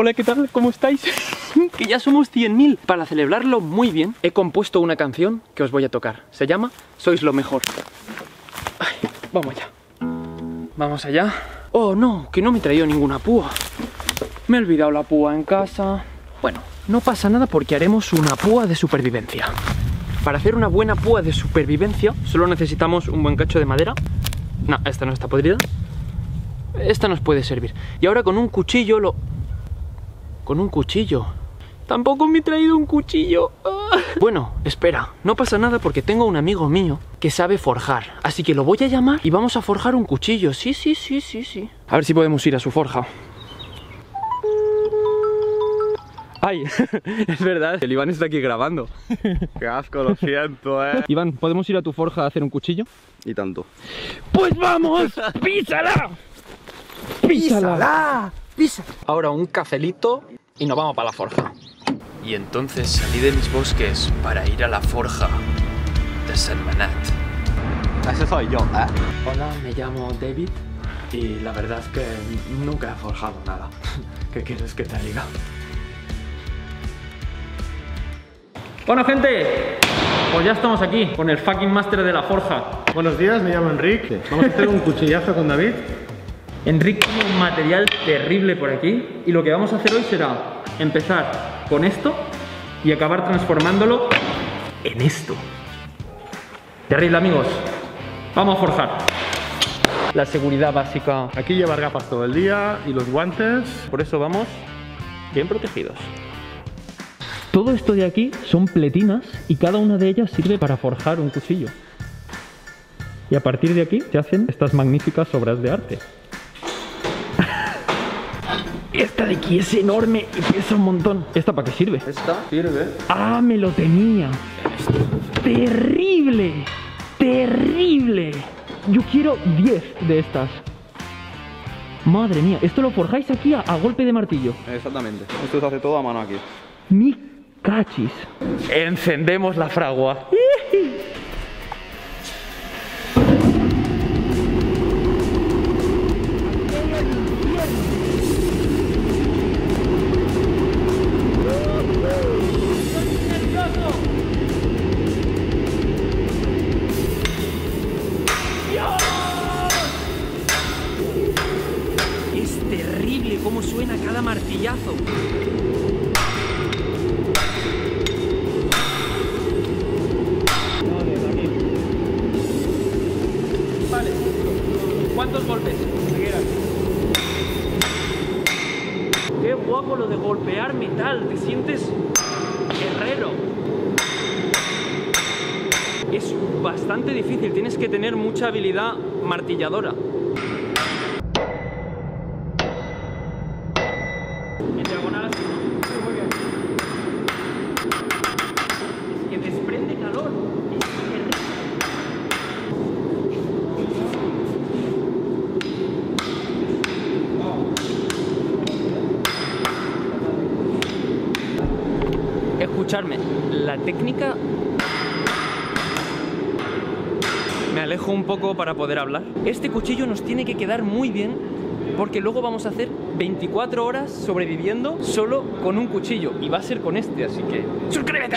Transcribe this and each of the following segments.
Hola, ¿qué tal? ¿Cómo estáis? Que ya somos 100.000. Para celebrarlo muy bien, he compuesto una canción que os voy a tocar. Se llama Sois lo mejor. Ay, vamos allá. Vamos allá. Oh, no, que no me he traído ninguna púa. Me he olvidado la púa en casa. Bueno, no pasa nada porque haremos una púa de supervivencia. Para hacer una buena púa de supervivencia solo necesitamos un buen cacho de madera. No, esta no está podrida. Esta nos puede servir. Y ahora con un cuchillo lo... Con un cuchillo. Tampoco me he traído un cuchillo. Bueno, espera, no pasa nada porque tengo un amigo mío que sabe forjar. Así que lo voy a llamar y vamos a forjar un cuchillo. Sí. A ver si podemos ir a su forja. ¡Ay! Es verdad, el Iván está aquí grabando. ¡Qué asco, lo siento, eh! Iván, ¿podemos ir a tu forja a hacer un cuchillo? Y tanto. ¡Pues vamos! ¡Písala! ¡Písala! ¡Písala! Ahora un cafelito y nos vamos para la forja. Y entonces salí de mis bosques para ir a la forja de Selmanet. Ese soy yo, ¿eh? Hola, me llamo David y la verdad es que nunca he forjado nada. ¿Qué quieres que te diga? Bueno, gente, pues ya estamos aquí con el fucking máster de la forja. Buenos días, me llamo Enric. Vamos a hacer un cuchillazo con David. Enric tiene un material terrible por aquí y lo que vamos a hacer hoy será empezar con esto y acabar transformándolo en esto. Terrible, amigos. Vamos a forjar. La seguridad básica. Aquí llevar gafas todo el día y los guantes. Por eso vamos bien protegidos. Todo esto de aquí son pletinas y cada una de ellas sirve para forjar un cuchillo. Y a partir de aquí se hacen estas magníficas obras de arte. Esta de aquí es enorme y pesa un montón. ¿Esta para qué sirve? Esta sirve. ¡Ah, me lo tenía! ¡Terrible! ¡Terrible! Yo quiero 10 de estas. Madre mía, esto lo forjáis aquí a golpe de martillo. Exactamente. Esto se hace todo a mano aquí. ¡Mi cachis! Encendemos la fragua. Es terrible cómo suena cada martillazo. ¿Cuántos golpes? Qué guapo lo de golpear metal, te sientes guerrero. Es bastante difícil, tienes que tener mucha habilidad martilladora. En diagonal así. Muy bien. Es que desprende calor. Escucharme, la técnica... Me alejo un poco para poder hablar. Este cuchillo nos tiene que quedar muy bien porque luego vamos a hacer 24 horas sobreviviendo solo con un cuchillo y va a ser con este, así que... ¡Suscríbete!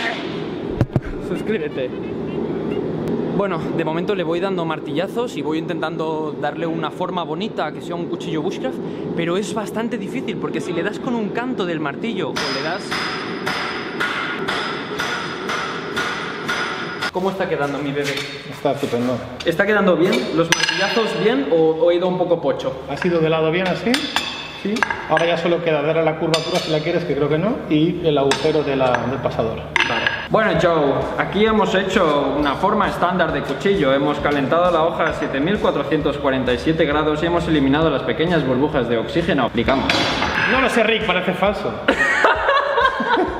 ¡Suscríbete! Bueno, de momento le voy dando martillazos y voy intentando darle una forma bonita que sea un cuchillo bushcraft, pero es bastante difícil porque si le das con un canto del martillo o le das... ¿Cómo está quedando mi bebé? Está estupendo. ¿Está quedando bien? ¿Los martillazos bien o he ido un poco pocho? ¿Ha sido de lado bien así? Sí. Ahora ya solo queda darle a la curvatura si la quieres, que creo que no, y el agujero de del pasador. Vale. Bueno, Joe, aquí hemos hecho una forma estándar de cuchillo. Hemos calentado la hoja a 7447 grados y hemos eliminado las pequeñas burbujas de oxígeno. Aplicamos. No lo sé, Rick, parece falso.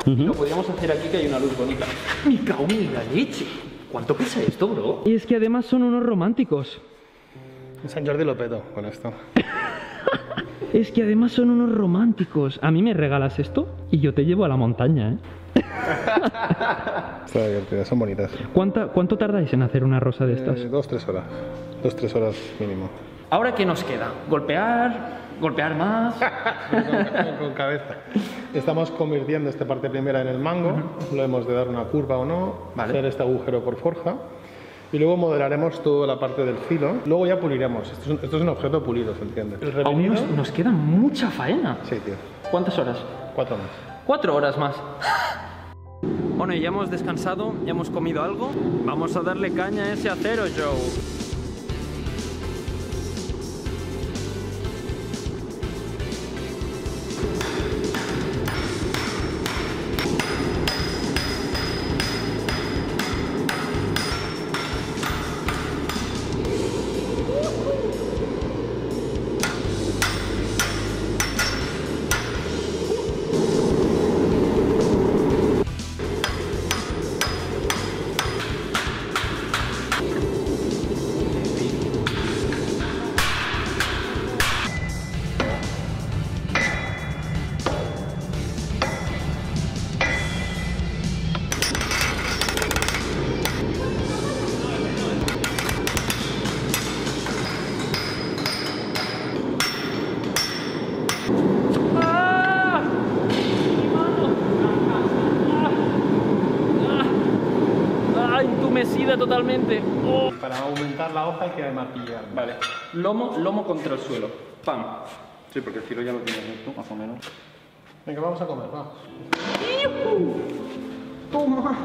Lo podríamos hacer aquí, que hay una luz bonita. ¡Mi cago en la leche! ¿Cuánto pesa esto, bro? Y es que además son unos románticos. San Jordi lo peto con esto. Es que además son unos románticos. A mí me regalas esto y yo te llevo a la montaña, ¿eh? Está divertido, son bonitas. ¿Cuánto tardáis en hacer una rosa de estas? 2-3 horas. 2-3 horas mínimo. ¿Ahora qué nos queda? Golpear, golpear más. Con cabeza. Estamos convirtiendo esta parte primera en el mango, lo hemos de dar una curva o no, hacer este agujero por forja. Y luego modelaremos toda la parte del filo. Luego ya puliremos. Esto es un objeto pulido, ¿se entiende? Aún nos queda mucha faena. Sí, tío. ¿Cuántas horas? 4 más. 4 horas más. Bueno, ya hemos descansado, ya hemos comido algo. Vamos a darle caña a ese acero, Joe. Totalmente. Oh. Para aumentar la hoja hay que martillar. Vale. Lomo contra el suelo. Pam. Sí, porque el filo ya lo tienes tú, más o menos. Venga, vamos a comer, vamos. ¡Yuhu! Toma.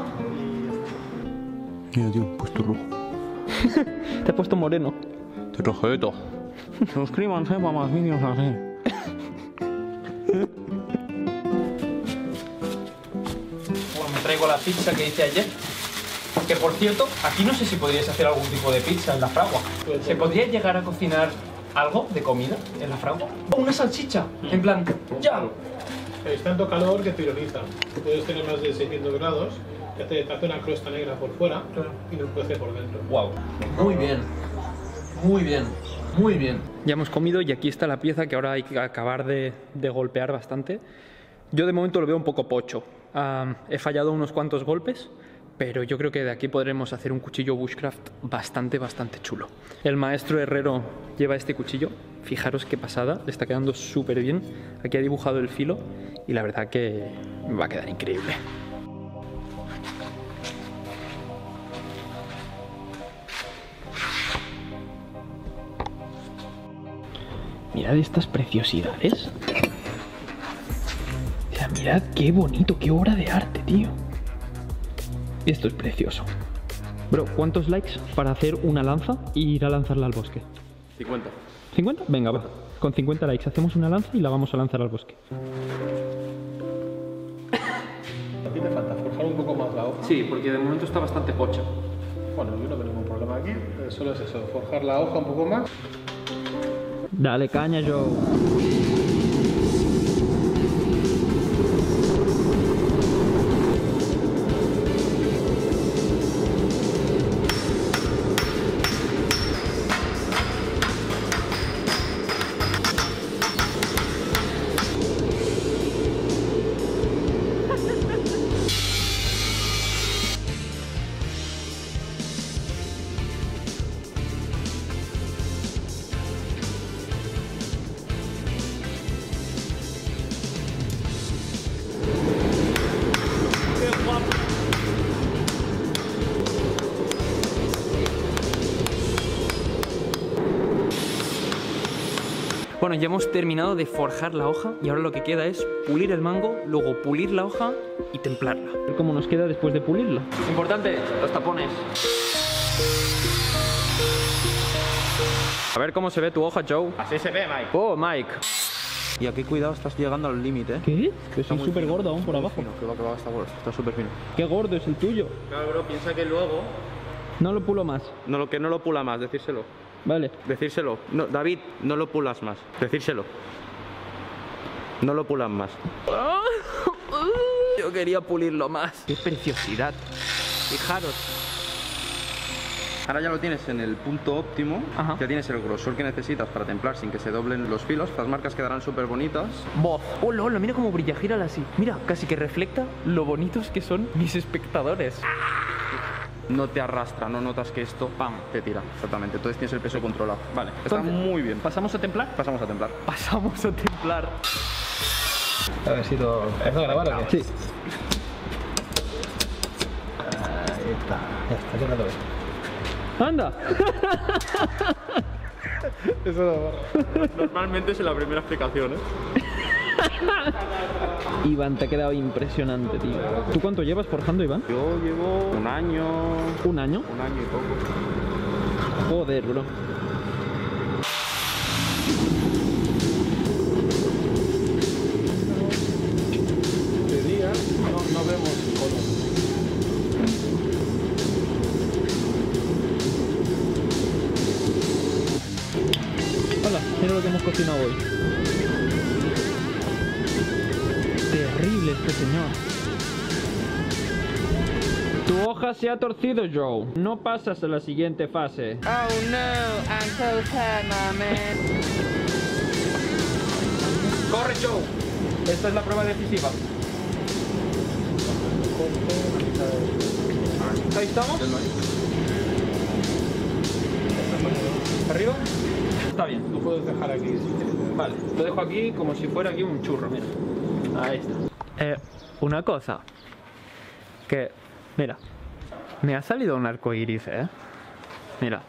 Mira, tío, puesto rojo. Te he puesto moreno. Te rojeto. Suscríbanse para más vídeos así. Bueno, me traigo la pizza que hice ayer. Que por cierto, aquí no sé si podrías hacer algún tipo de pizza en la fragua. ¿Se podría llegar a cocinar algo de comida en la fragua? Una salchicha, en plan, ya. Es tanto calor que tiroliza. Puedes tener más de 600 grados, que te hace una crosta negra por fuera y no cuece por dentro. Wow. Muy bien, muy bien, muy bien. Ya hemos comido y aquí está la pieza que ahora hay que acabar de golpear bastante. Yo de momento lo veo un poco pocho. He fallado unos cuantos golpes. Pero yo creo que de aquí podremos hacer un cuchillo bushcraft bastante chulo. El maestro herrero lleva este cuchillo. Fijaros qué pasada, le está quedando súper bien. Aquí ha dibujado el filo y la verdad que va a quedar increíble. Mirad estas preciosidades. O sea, mirad qué bonito, qué obra de arte, tío. Esto es precioso. Bro, ¿cuántos likes para hacer una lanza e ir a lanzarla al bosque? 50. ¿50? Venga, va. Con 50 likes hacemos una lanza y la vamos a lanzar al bosque. Aquí te falta forjar un poco más la hoja. Sí, porque de momento está bastante pocha. Bueno, yo no tengo ningún problema aquí. Solo es eso, forjar la hoja un poco más. Dale caña, Joe. Bueno, ya hemos terminado de forjar la hoja y ahora lo que queda es pulir el mango, luego pulir la hoja y templarla. A ver cómo nos queda después de pulirla. Importante, los tapones. A ver cómo se ve tu hoja, Joe. Así se ve, Mike. Oh, Mike. Y aquí, cuidado, estás llegando al límite, ¿eh? ¿Qué? Pero está súper gordo aún por abajo. Fino, que va, está súper fino. Qué gordo es el tuyo. Claro, bro, piensa que luego... No lo pulo más. No, lo que no lo pula más, decírselo. Vale. Decírselo. No, David, no lo pulas más. Decírselo. No lo pulas más. Yo quería pulirlo más. ¡Qué preciosidad! Fijaros. Ahora ya lo tienes en el punto óptimo. Ajá. Ya tienes el grosor que necesitas para templar sin que se doblen los filos. Las marcas quedarán súper bonitas. ¡Bof! ¡Hola, hola! Mira cómo brilla, gírala así. Mira, casi que refleja lo bonitos que son mis espectadores. no te arrastra, no notas que esto ¡pam! Te tira. Exactamente, entonces tienes el peso controlado. Vale, está muy bien. ¿Pasamos a templar? Pasamos a templar. Pasamos a templar. A ver si lo... ¿Eso grabar o qué? Sí. Ahí está. Ya está, ya lo ves. ¡Anda! Eso no. Normalmente es la primera explicación, ¿eh? Iván, te ha quedado impresionante, tío. ¿Tú cuánto llevas forjando, Iván? Yo llevo un año. ¿Un año? Un año y poco. Joder, bro. De día no vemos color. Hola, mira lo que hemos cocinado hoy. Terrible este señor. Tu hoja se ha torcido, Joe. No pasas a la siguiente fase. Oh no, I'm so sad, my man. Corre, Joe. Esta es la prueba decisiva. Ahí estamos. Arriba. Está bien. Tú puedes dejar aquí. Vale, lo dejo aquí como si fuera aquí un churro, mira. Ahí está. Una cosa. Que, mira. Me ha salido un arco iris, eh. Mira.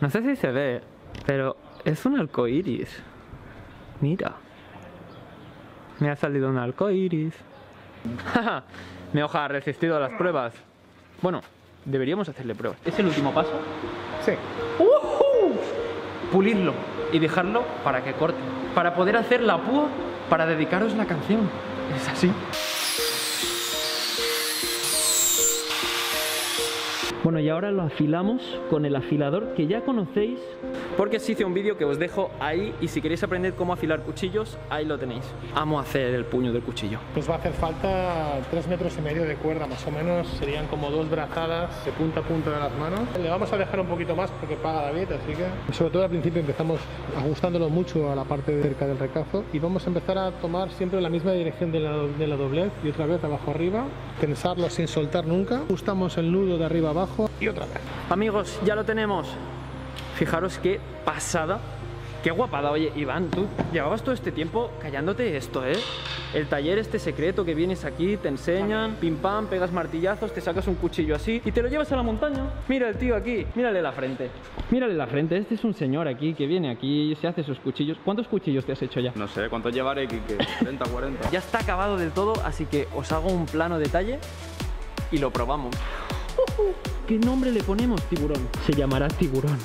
No sé si se ve, pero es un arco iris. Mira. Me ha salido un arco iris. Jaja. Mi hoja ha resistido a las pruebas. Bueno, deberíamos hacerle pruebas. ¿Es el último paso? Sí. Pulirlo y dejarlo para que corte, para poder hacer la púa, para dedicaros la canción. Es así. Bueno, y ahora lo afilamos con el afilador que ya conocéis, porque os hice un vídeo que os dejo ahí, y si queréis aprender cómo afilar cuchillos, ahí lo tenéis. Amo hacer el puño del cuchillo. Pues va a hacer falta 3,5 metros de cuerda, más o menos. Serían como 2 brazadas de punta a punta de las manos. Le vamos a dejar un poquito más porque paga David, así que... Sobre todo al principio empezamos ajustándolo mucho a la parte de cerca del recazo, y vamos a empezar a tomar siempre la misma dirección de la doblez, y otra vez abajo arriba. Tensarlo sin soltar nunca. Ajustamos el nudo de arriba abajo. Y otra vez. Amigos, ya lo tenemos. Fijaros qué pasada. Qué guapada. Oye, Iván, tú llevabas todo este tiempo callándote esto, ¿eh? El taller este secreto que vienes aquí, te enseñan, pim pam, pegas martillazos, te sacas un cuchillo así y te lo llevas a la montaña. Mira el tío aquí, mírale la frente. Mírale la frente, este es un señor aquí que viene aquí, se hace sus cuchillos. ¿Cuántos cuchillos te has hecho ya? No sé, ¿cuántos llevaré, Kike? 30, 40. Ya está acabado del todo, así que os hago un plano detalle y lo probamos. ¿Qué nombre le ponemos, tiburón? Se llamará tiburón.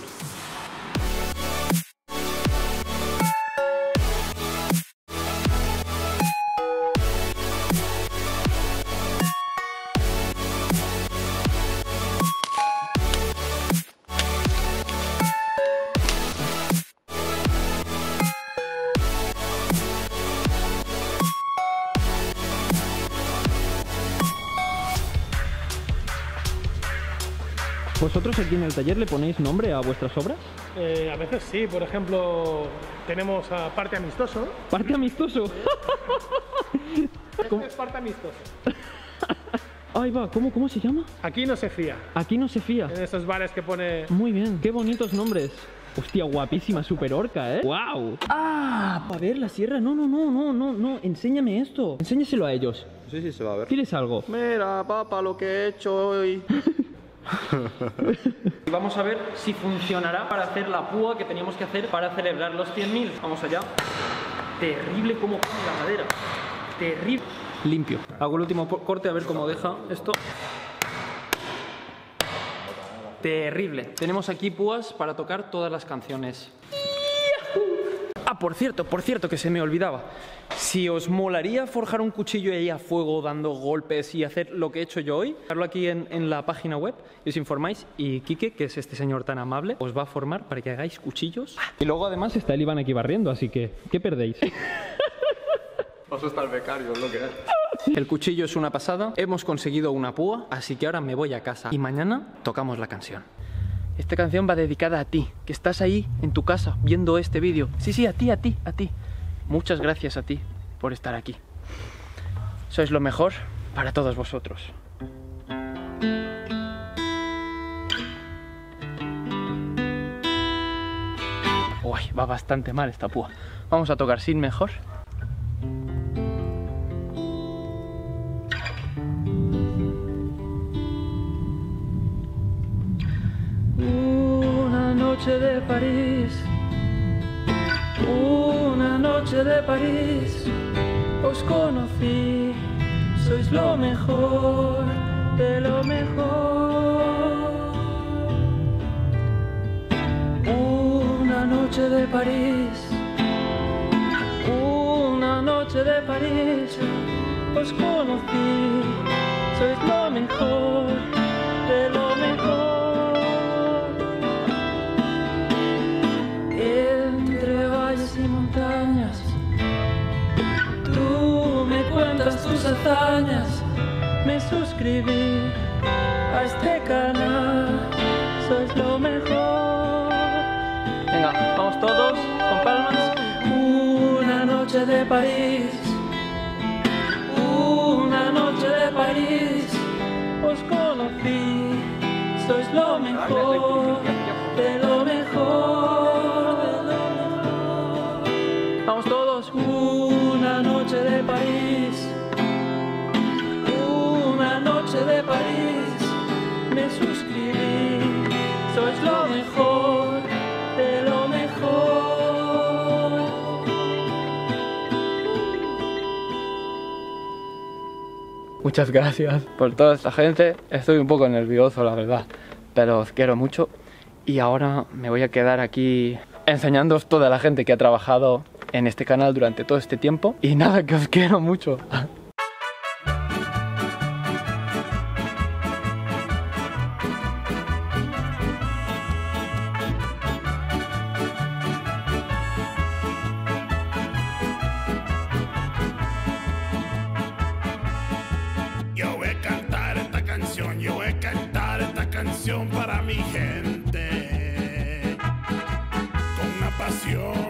¿Vosotros aquí en el taller le ponéis nombre a vuestras obras? A veces sí, por ejemplo, tenemos a Parte Amistoso. ¿Parte Amistoso? Este es Parte Amistoso. Ahí va, ¿cómo se llama? Aquí no se fía. Aquí no se fía. En esos bares que pone... Muy bien, qué bonitos nombres. Hostia, guapísima, super orca, ¿eh? ¡Wow! ¡Ah! A ver, la sierra. No. Enséñame esto. Enséñaselo a ellos. Sí, se va a ver. ¿Quieres algo? Mira, papá, lo que he hecho hoy. Y vamos a ver si funcionará para hacer la púa que teníamos que hacer para celebrar los 100.000. Vamos allá. Terrible como come la madera. Terrible. Limpio. Hago el último corte a ver cómo deja esto. Terrible. Tenemos aquí púas para tocar todas las canciones. Ah, por cierto, que se me olvidaba. Si os molaría forjar un cuchillo ahí a fuego, dando golpes y hacer lo que he hecho yo hoy, dejarlo aquí en la página web y os informáis. Y Kike, que es este señor tan amable, os va a formar para que hagáis cuchillos. Y luego además está el Iván aquí barriendo, así que, ¿qué perdéis? Os está el becario, es lo que es. El cuchillo es una pasada, hemos conseguido una púa, así que ahora me voy a casa. Y mañana tocamos la canción. Esta canción va dedicada a ti, que estás ahí en tu casa viendo este vídeo. Sí, a ti. Muchas gracias a ti por estar aquí. Sois lo mejor para todos vosotros. Uy, va bastante mal esta púa. Vamos a tocar sin mejor. Una noche de París, una noche de París, os conocí, sois lo mejor de lo mejor. Una noche de París, una noche de París, os conocí, sois lo mejor de lo mejor. Entre valles y montañas, tú me cuentas tus hazañas. Me suscribí a este canal, sois lo mejor. Venga, vamos todos con palmas. Una noche de París, una noche de París, os conocí, sois lo mejor, de lo mejor, de lo mejor. Vamos todos. Una noche de París, de París, me suscribí, sois lo mejor, de lo mejor. Muchas gracias por toda esta gente, estoy un poco nervioso la verdad, pero os quiero mucho y ahora me voy a quedar aquí enseñándoos toda la gente que ha trabajado en este canal durante todo este tiempo y nada, que os quiero mucho. Yo voy a cantar esta canción para mi gente con una pasión.